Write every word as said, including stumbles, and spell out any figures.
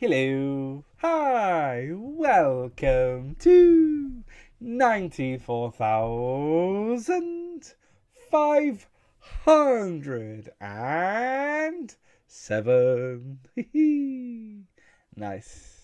Hello, hi, welcome to ninety-four thousand five hundred and seven. Nice.